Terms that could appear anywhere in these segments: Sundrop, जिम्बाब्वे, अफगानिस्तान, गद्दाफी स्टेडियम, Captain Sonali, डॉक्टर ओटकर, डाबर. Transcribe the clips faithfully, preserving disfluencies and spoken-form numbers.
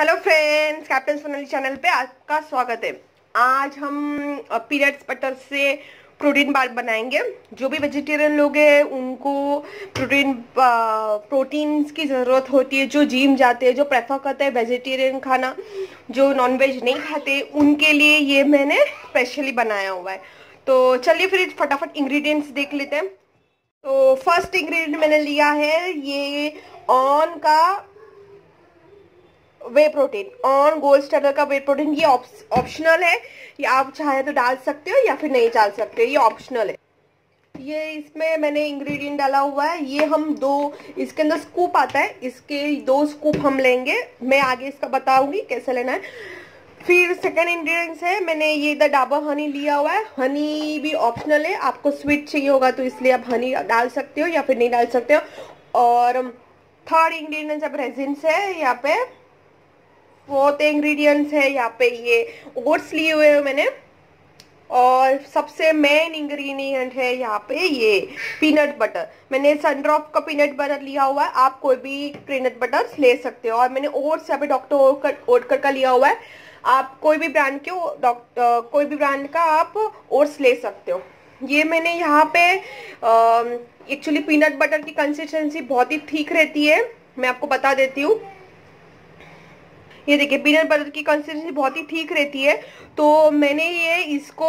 Hello friends, captain Sonali channel पे आपका स्वागत है। आज हम पीनट्स बटर से प्रोटीन बार बनाएंगे। जो भी वेजिटेरियन लोग हैं उनको प्रोटीन प्रोटीन्स की ज़रूरत होती है। जो जिम जाते हैं, जो प्रेफर करते हैं वेजिटेरियन खाना, जो नॉनवेज नहीं खाते, उनके लिए ये मैंने स्पेशली बनाया हुआ है। तो चलिए फिर फटाफट इंग्रेडिएंट्स देख लेते हैं। तो फर्स्ट इंग्रेडिएंट मैंने लिया है ये ऑन का whey protein, ON gold standard का वे प्रोटीन। ये ऑप्शनल है, ये आप चाहे तो डाल सकते हो या फिर नहीं डाल सकते, ये ऑप्शनल है। ये इसमें मैंने इंग्रेडिएंट डाला हुआ है। ये हम दो, इसके अंदर स्कूप आता है, इसके दो स्कूप हम लेंगे। मैं आगे इसका बताऊंगी कैसे लेना है। फिर सेकेंड इंग्रेडिएंट्स है, मैंने ये इधर डाबर हनी लिया हुआ है। हनी भी ऑप्शनल है, आपको स्वीट चाहिए होगा तो इसलिए आप हनी डाल सकते हो या फिर नहीं डाल सकते हो। और थर्ड इंग्रेडिएंट्स अब रेजिन्स है यहाँ पे। फोर्थ इंग्रेडिएंट्स है यहाँ पे ये ओट्स लिए हुए हैं मैंने। और सबसे मेन इंग्रेडिएंट है यहाँ पे ये पीनट बटर। मैंने सनड्रॉप का पीनट बटर लिया हुआ है, आप कोई भी पीनट बटर ले सकते हो। और मैंने ओट्स यहाँ पे डॉक्टर ओटकर का लिया हुआ है, आप कोई भी ब्रांड के डॉक्टर कोई भी ब्रांड का आप ओट्स ले सकते हो। ये मैंने यहाँ पे एक्चुअली पीनट बटर की कंसिस्टेंसी बहुत ही ठीक रहती है, मैं आपको बता देती हूँ। ये देखिए, पीनट बटर की कंसिस्टेंसी बहुत ही ठीक रहती है। तो मैंने ये इसको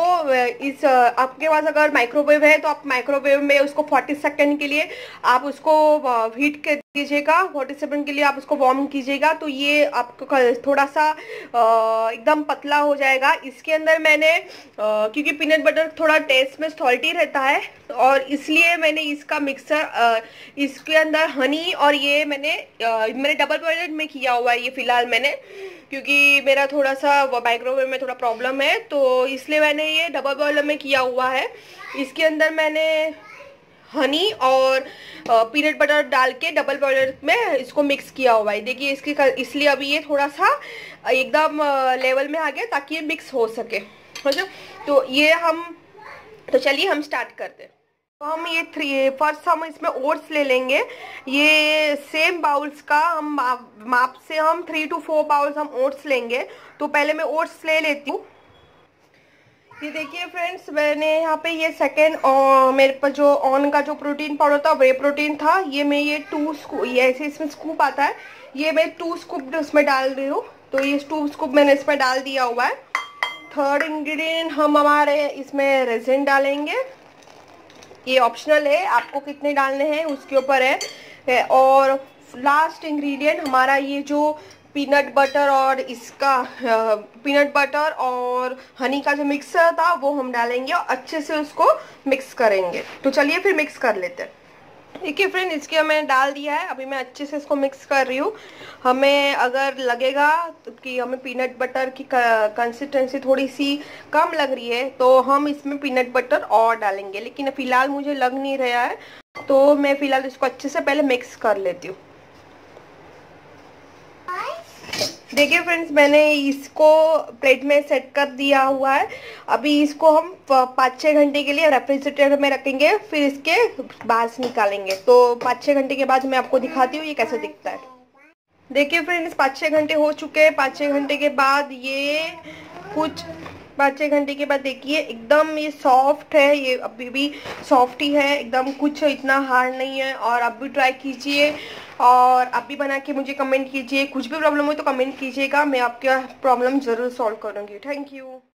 इस आपके पास अगर माइक्रोवेव है तो आप माइक्रोवेव में उसको चालीस सेकंड के लिए आप उसको हीट कर दीजिएगा। चालीस सेकंड के लिए आप उसको वार्म कीजिएगा तो ये आपको थोड़ा सा एकदम पतला हो जाएगा। इसके अंदर मैंने क्योंकि पीनट बटर थोड़ा टेस्ट में सॉल्टी रहता है और इसलिए मैंने इसका मिक्सर इसके अंदर हनी और ये मैंने मैंने डबल बॉइल्ड में किया हुआ है ये फिलहाल मैंने, क्योंकि मेरा थोड़ा सा माइक्रोवेव में थोड़ा प्रॉब्लम है तो इसलिए मैंने ये डबल बॉइलर में किया हुआ है। इसके अंदर मैंने हनी और पीनट बटर डाल के डबल बॉइलर में इसको मिक्स किया हुआ है। देखिए इसकी इसलिए अभी ये थोड़ा सा एकदम लेवल में आ गया ताकि ये मिक्स हो सके, समझो। तो ये हम तो चलिए हम स्टार्ट करते हैं। तो हम ये थ्री फर्स्ट हम इसमें ओट्स ले लेंगे। ये सेम बाउल्स का हम माप से हम थ्री टू फोर बाउल्स हम ओट्स लेंगे। तो पहले मैं ओट्स ले लेती हूँ। ये देखिए फ्रेंड्स, मैंने यहाँ पे ये सेकेंड मेरे पास जो ऑन का जो प्रोटीन पाउडर था वे प्रोटीन था, ये मैं ये टू स्कूप, ये ऐसे इसमें स्कूप आता है, ये मैं टू स्कूप उसमें डाल रही हूँ। तो ये टू स्कूप मैंने इसमें डाल दिया हुआ है। थर्ड इन्ग्रीडियंट हम हमारे इसमें रेजिन डालेंगे, ये ऑप्शनल है, आपको कितने डालने हैं उसके ऊपर है। और लास्ट इंग्रेडिएंट हमारा ये जो पीनट बटर और इसका पीनट बटर और हनी का जो मिक्सर था वो हम डालेंगे और अच्छे से उसको मिक्स करेंगे। तो चलिए फिर मिक्स कर लेते हैं। देखिए फ्रेंड, इसके मैंने डाल दिया है, अभी मैं अच्छे से इसको मिक्स कर रही हूँ। हमें अगर लगेगा तो कि हमें पीनट बटर की कंसिस्टेंसी थोड़ी सी कम लग रही है तो हम इसमें पीनट बटर और डालेंगे, लेकिन फ़िलहाल मुझे लग नहीं रहा है तो मैं फ़िलहाल इसको अच्छे से पहले मिक्स कर लेती हूँ। देखिए फ्रेंड्स, मैंने इसको प्लेट में सेट कर दिया हुआ है। अभी इसको हम पाँच छः घंटे के लिए रेफ्रिजरेटर में रखेंगे, फिर इसके बाहर निकालेंगे। तो पाँच छः घंटे के बाद मैं आपको दिखाती हूँ ये कैसे दिखता है। देखिए फ्रेंड्स, पाँच छः घंटे हो चुके हैं। पाँच छः घंटे के बाद ये कुछ पाँच छः घंटे के बाद देखिए एकदम ये सॉफ्ट है, ये अभी भी सॉफ्ट ही है, एकदम कुछ इतना हार्ड नहीं है। और आप भी ट्राई कीजिए और आप भी बना के मुझे कमेंट कीजिए। कुछ भी प्रॉब्लम हो तो कमेंट कीजिएगा, मैं आपका प्रॉब्लम ज़रूर सॉल्व करूँगी। Thank you.